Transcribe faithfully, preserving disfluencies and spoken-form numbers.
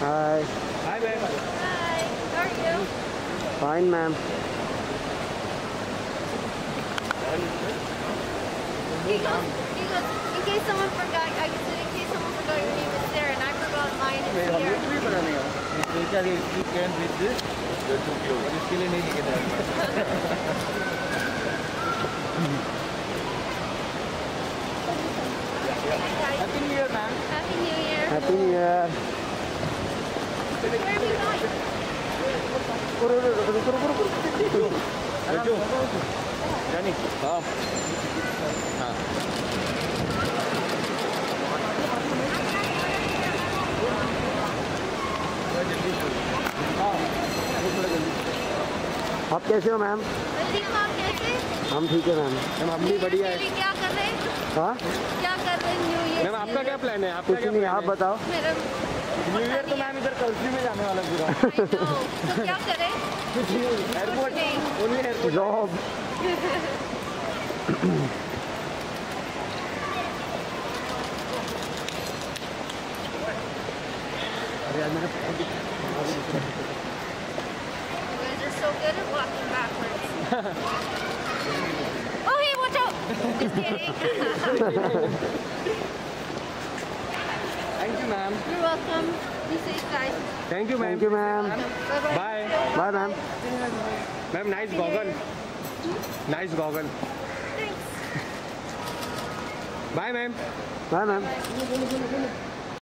Hi. Hi, ma'am. Hi. How are you? Fine, ma'am. He goes, he goes, in case someone forgot, I said, in case someone forgot your name is Sarah, and I forgot mine is Sarah. You can read this, that's okay. But you still need to get that. Happy New Year, ma'am. Happy New Year. Happy New Year. Where are we going? Rani. Huh? Huh. आप कैसे हो ma'am? हम ठीक है ma'am. Ma'am हम भी बढ़िया है. हाँ? क्या कर रहे हैं न्यू ईयर? मैम आपका क्या प्लान है? आपका कुछ नहीं, आप बताओ. मेरा न्यू ईयर तो मैम इधर कंट्री में जाने वाला पूरा. तो क्या करें? कुछ नहीं, एयरपोर्ट ओनली एयरपोर्ट जॉब. अरे यार मेरा You guys are so good at walking backwards. Just kidding. Thank you, ma'am. You're welcome. You say it nice. Thank you, ma'am. Thank you, ma'am. Bye. Bye, Bye ma'am. Ma'am, nice goggle. Nice goggle. Thanks. Bye, ma'am. Bye, ma'am.